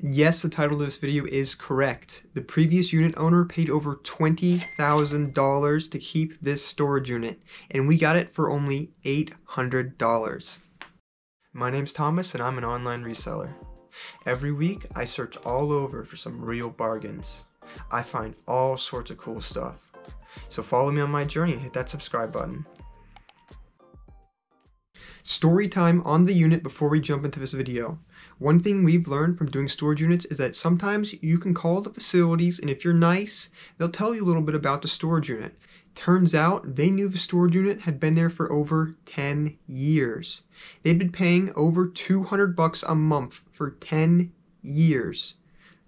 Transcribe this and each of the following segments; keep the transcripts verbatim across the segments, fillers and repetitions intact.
Yes, the title of this video is correct. The previous unit owner paid over twenty thousand dollars to keep this storage unit, and we got it for only eight hundred dollars. My name's Thomas, and I'm an online reseller. Every week, I search all over for some real bargains. I find all sorts of cool stuff. So follow me on my journey and hit that subscribe button. Story time on the unit before we jump into this video. One thing we've learned from doing storage units is that sometimes you can call the facilities, and if you're nice, they'll tell you a little bit about the storage unit. Turns out they knew the storage unit had been there for over ten years. They'd been paying over two hundred bucks a month for ten years.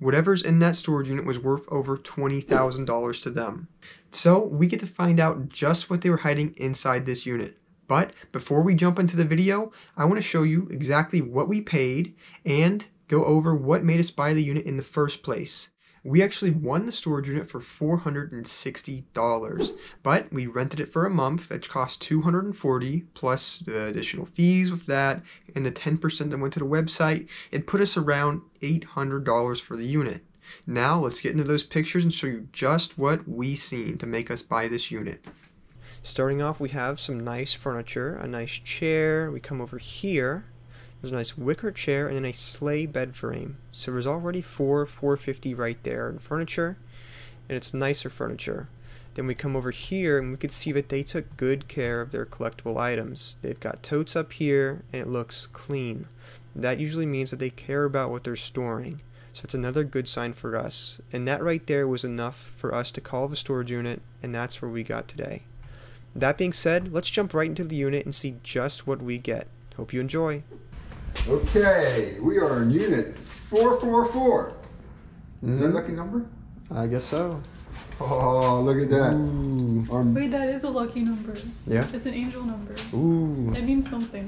Whatever's in that storage unit was worth over twenty thousand dollars to them. So we get to find out just what they were hiding inside this unit. But before we jump into the video, I want to show you exactly what we paid and go over what made us buy the unit in the first place. We actually won the storage unit for four hundred sixty dollars, but we rented it for a month, that cost two hundred forty dollars plus the additional fees with that and the ten percent that went to the website. It put us around eight hundred dollars for the unit. Now let's get into those pictures and show you just what we seen to make us buy this unit. Starting off, we have some nice furniture, a nice chair. We come over here, there's a nice wicker chair and then a sleigh bed frame. So there's already four four fifty right there in furniture, and it's nicer furniture. Then we come over here and we can see that they took good care of their collectible items. They've got totes up here and it looks clean. That usually means that they care about what they're storing. So it's another good sign for us. And that right there was enough for us to call the storage unit, and that's where we got today. That being said, let's jump right into the unit and see just what we get. Hope you enjoy. Okay, we are in unit four four four. Mm. Is that a lucky number? I guess so. Oh, look at that. Our... Wait, that is a lucky number. Yeah? It's an angel number. Ooh. It means something.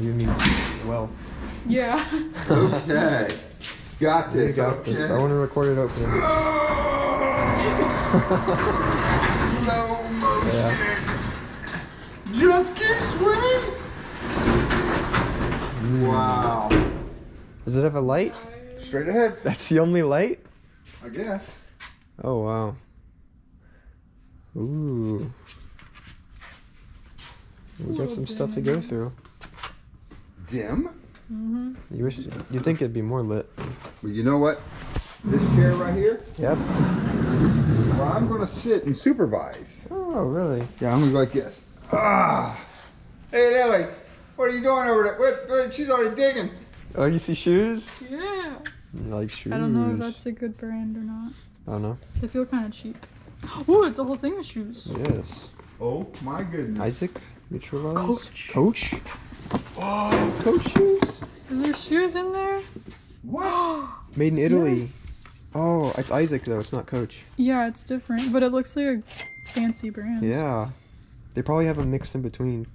You mean well. Yeah. Okay. Got this. Got okay. This. I want to record it opening. Oh! Slow. Yeah. Just keep swimming. Mm. Wow. Does it have a light? Straight ahead. That's the only light? I guess. Oh wow. Ooh. It's we got some dim. Stuff to go through. Dim? Mm-hmm. You wish it, you'd think it'd be more lit. Well, you know what? This chair right here? Yep. Well, I'm gonna sit and supervise. Oh, really? Yeah, I'm gonna go like this. Ah! Hey, Lily, what are you doing over there? Wait, wait, she's already digging. Oh, you see shoes? Yeah. You like shoes? I don't know if that's a good brand or not. I don't know. They feel kind of cheap. Oh, it's a whole thing of shoes. Yes. Oh my goodness. Isaac, Mitchell, Coach. Coach. Oh, Coach shoes. Is there shoes in there? What? Made in Italy. Yes. Oh, it's Isaac though, it's not Coach. Yeah, it's different, but it looks like a fancy brand. Yeah. They probably have a mix in between.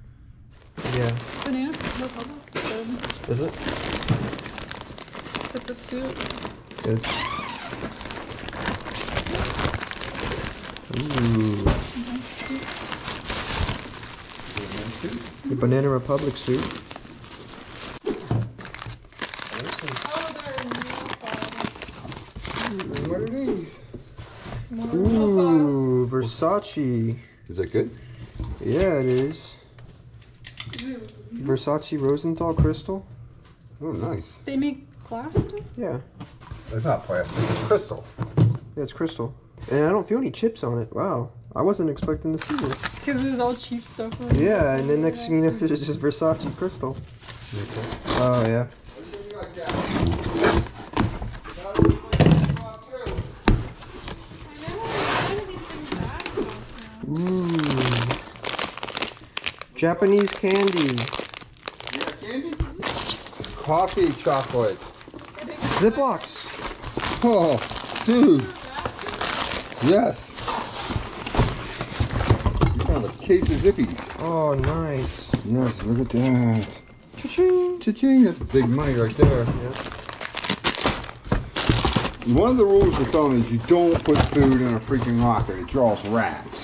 Yeah. Banana Republic's good. Is it? It's a suit. It's... Ooh. Nice suit. Banana suit? Mm-hmm. The Banana Republic suit. What are these? Ooh, Versace. Is that good? Yeah, it is. Versace Rosenthal crystal. Oh, nice. They make plastic? Yeah. It's not plastic, it's crystal. Yeah, it's crystal. And I don't feel any chips on it. Wow. I wasn't expecting to see this. Because it was all cheap stuff. Like yeah, and then next thing you know, there's just Versace crystal. Okay. Oh, yeah. Ooh. Japanese candy. Yeah, candy? Coffee chocolate. Ziplocs. Oh, dude. Yes. You found a case of Zippies. Oh, nice. Yes, look at that. Cha-ching. Cha-ching. That's big money right there. Yeah. One of the rules of thumb is you don't put food in a freaking locker. It draws rats.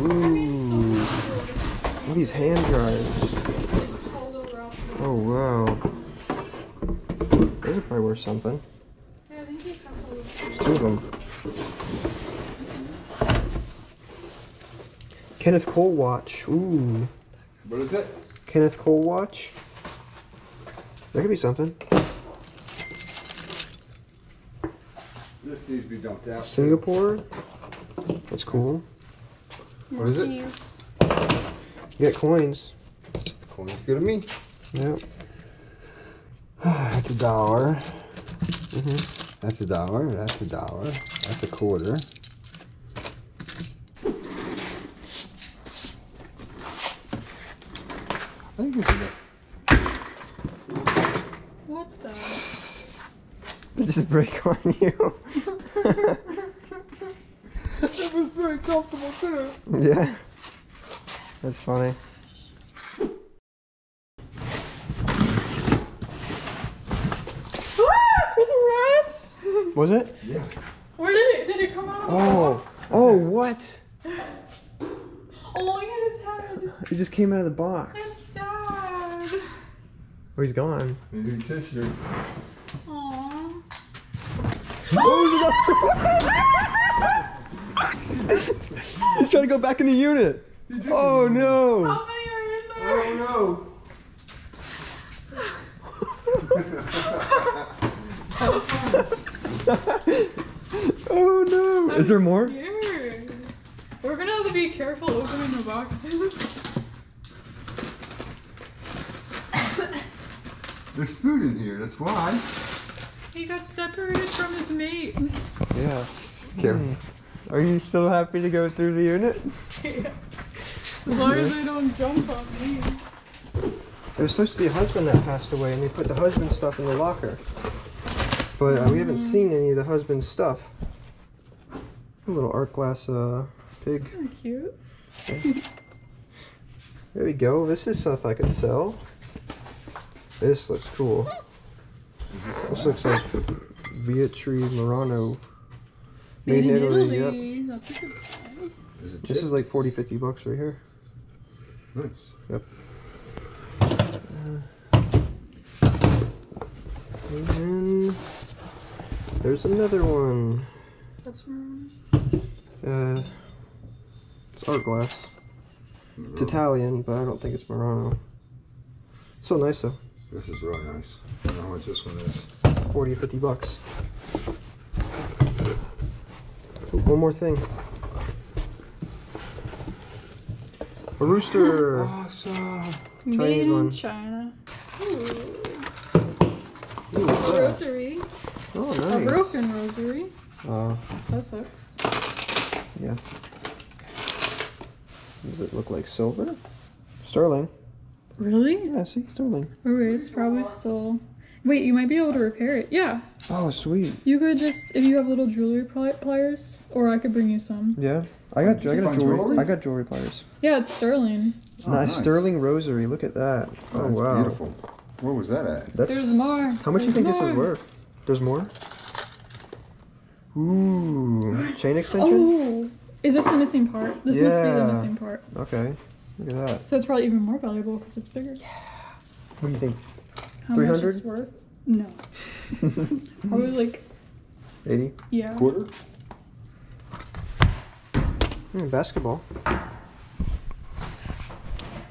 Ooh, all these hand dryers. Oh wow. Those are probably worth something. Yeah, I think they come to There's two of them. Kenneth Cole watch. Ooh. What is it? Kenneth Cole watch. That could be something. This needs to be dumped out. Singapore. That's cool. What is it? You got coins. Coins good at me. Yep. That's a dollar. Mm-hmm. That's a dollar. That's a dollar. That's a quarter. I think this is it. What the? It just break on you. It was very comfortable too. Yeah. That's funny. Was it? Yeah. Where did it did it come out of? Oh, the box? Oh, what? Oh, I just had. It just came out of the box. That's sad. Oh, he's gone. Maybe tissue. Aww. Oh, he's, he's trying to go back in the unit. Oh no. How many are in there? Oh no. Oh no! I'm Is there more? Scared. We're gonna have to be careful opening the boxes. There's food in here, that's why. He got separated from his mate. Yeah. Mm. Are you still happy to go through the unit? Yeah. As long as they don't jump on me. There was supposed to be a husband that passed away, and they put the husband stuff in the locker. But uh, we haven't seen any of the husband's stuff. A little art glass uh, pig. That's kind of cute. Okay. There we go. This is stuff I could sell. This looks cool. This looks like Vietri Murano. Made in Italy. Italy. Yep. Is it this is like forty, fifty bucks right here. Nice. Yep. Uh, and then... There's another one. That's where it was. Uh, it's art glass. Murano. It's Italian, but I don't think it's Murano. It's so nice though. This is really nice. I don't know how much this one is. forty, fifty bucks. Ooh, one more thing. A rooster. Awesome. Chinese Made in one. China. Ooh. Ooh, a rosary. Oh, nice. A broken rosary. Oh. That sucks. Yeah. Does it look like silver? Sterling. Really? Yeah, see, sterling. Oh, wait, it's probably still... Wait, you might be able to repair it. Yeah. Oh, sweet. You could just... If you have little jewelry pli pliers, or I could bring you some. Yeah. I got, I got, jewelry, jewelry? I got jewelry pliers. Yeah, it's sterling. Oh, nice. Nice. Sterling rosary. Look at that. Oh, oh wow. Beautiful. Where was that at? That's, There's more. How much There's do you think more. this is worth? There's more? Ooh. Chain extension? Oh. Is this the missing part? This yeah. must be the missing part. Okay. Look at that. So it's probably even more valuable because it's bigger. Yeah. What do you think? How three hundred? Much it's worth? No. Probably like... eighty? Yeah. Quarter? Mm, basketball.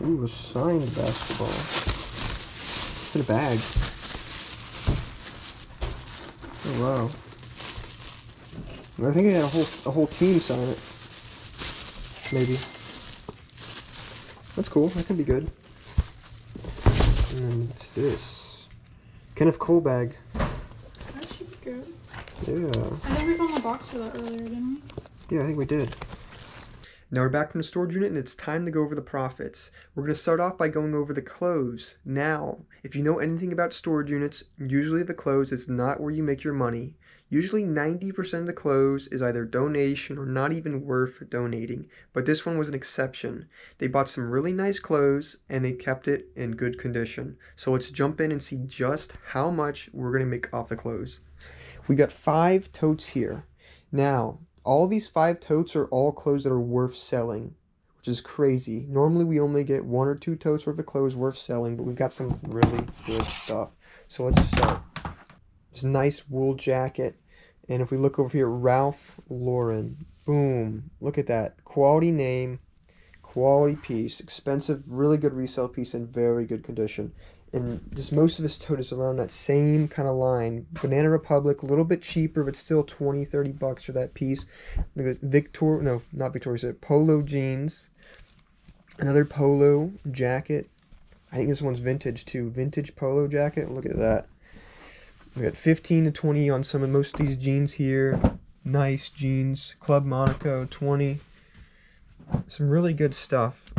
Ooh, a signed basketball. In a bag. Oh wow! I think it had a whole a whole team sign it. Maybe. That's cool. That could be good. And then what's this? Kenneth Cole bag. That should be good. Yeah. I think we found a box for that earlier, didn't we? Yeah, I think we did. Now we're back from the storage unit and it's time to go over the profits. We're going to start off by going over the close. Now, if you know anything about storage units, usually the close is not where you make your money. Usually ninety percent of the close is either donation or not even worth donating, but this one was an exception. They bought some really nice clothes and they kept it in good condition. So let's jump in and see just how much we're going to make off the close. We got five totes here. Now, all these five totes are all clothes that are worth selling, which is crazy. Normally we only get one or two totes worth of clothes worth selling, but we've got some really good stuff. So let's start. It's a nice wool jacket. And if we look over here, Ralph Lauren. Boom. Look at that. Quality name, quality piece, expensive, really good resale piece in very good condition. And just most of his tote is around that same kind of line. Banana Republic, a little bit cheaper, but still twenty, thirty bucks for that piece. Look at this. Victor, no, not Victoria's Secret, polo jeans. Another polo jacket. I think this one's vintage too. Vintage polo jacket. Look at that. We got fifteen to twenty on some of most of these jeans here. Nice jeans. Club Monaco, twenty. Some really good stuff.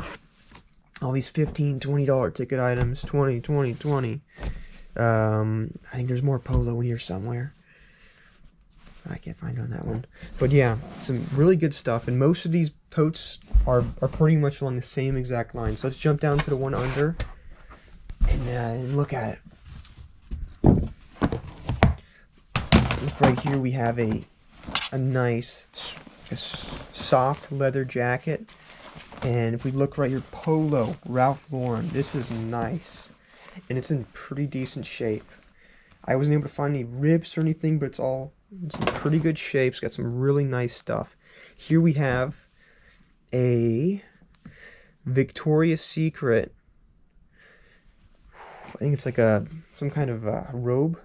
All these fifteen, twenty dollar ticket items. twenty, twenty, twenty. Um, I think there's more polo in here somewhere. I can't find on that one. But yeah, some really good stuff. And most of these totes are, are pretty much along the same exact line. So let's jump down to the one under and, uh, and look at it. Look right here, we have a a nice a soft leather jacket. And if we look right here, polo, Ralph Lauren. This is nice. And it's in pretty decent shape. I wasn't able to find any rips or anything, but it's all it's in pretty good shape. It's got some really nice stuff. Here we have a Victoria's Secret. I think it's like a some kind of a robe,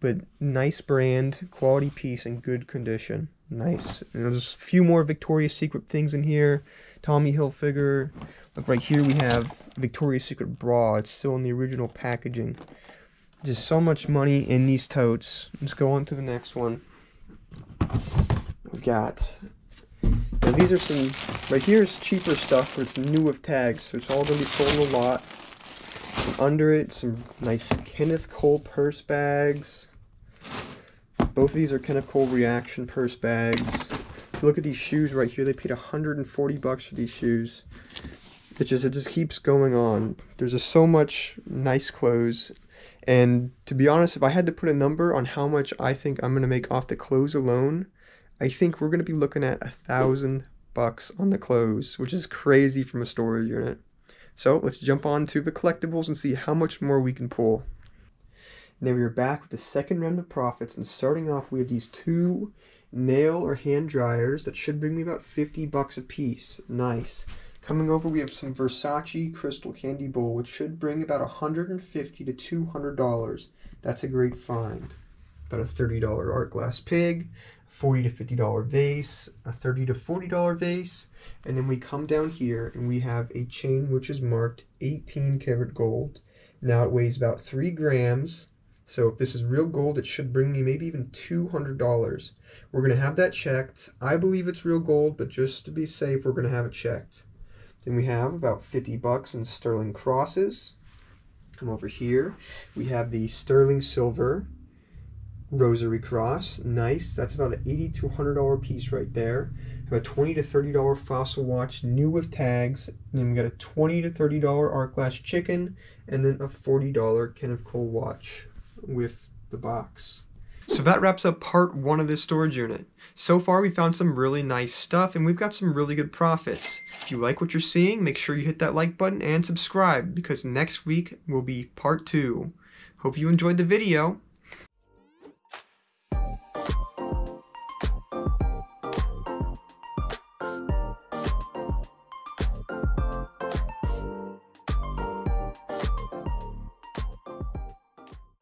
but nice brand, quality piece, in good condition. Nice. And there's a few more Victoria's Secret things in here. Tommy Hilfiger. Look right here, we have Victoria's Secret bra. It's still in the original packaging. Just so much money in these totes. Let's go on to the next one. We've got, now these are some, right here is cheaper stuff, but it's new with tags, so it's all going to be sold a lot. Under it, some nice Kenneth Cole purse bags. Both of these are Kenneth Cole Reaction purse bags. If you look at these shoes right here, they paid one hundred forty bucks for these shoes. It just, it just keeps going on. There's just so much nice clothes. And to be honest, if I had to put a number on how much I think I'm going to make off the clothes alone, I think we're going to be looking at a thousand bucks on the clothes, which is crazy from a storage unit. So let's jump on to the collectibles and see how much more we can pull. And then we are back with the second round of profits, and starting off we have these two nail or hand dryers that should bring me about fifty bucks a piece. Nice. Coming over, we have some Versace Crystal Candy Bowl, which should bring about one hundred fifty to two hundred dollars. That's a great find. About a thirty dollar art glass pig, forty to fifty dollar vase, a thirty to forty dollar vase, and then we come down here and we have a chain which is marked eighteen karat gold. Now it weighs about three grams, so if this is real gold, it should bring me maybe even two hundred dollars. We're going to have that checked. I believe it's real gold, but just to be safe, we're going to have it checked. Then we have about fifty bucks in sterling crosses. Come over here. We have the sterling silver rosary cross. Nice. That's about an eighty to one hundred dollar piece right there. About twenty to thirty dollar fossil watch, new with tags. And then we got a twenty to thirty dollar art glass chicken, and then a forty dollar Kenneth Cole watch with the box. So that wraps up part one of this storage unit. So far we found some really nice stuff and we've got some really good profits. If you like what you're seeing, make sure you hit that like button and subscribe, because next week will be part two. Hope you enjoyed the video.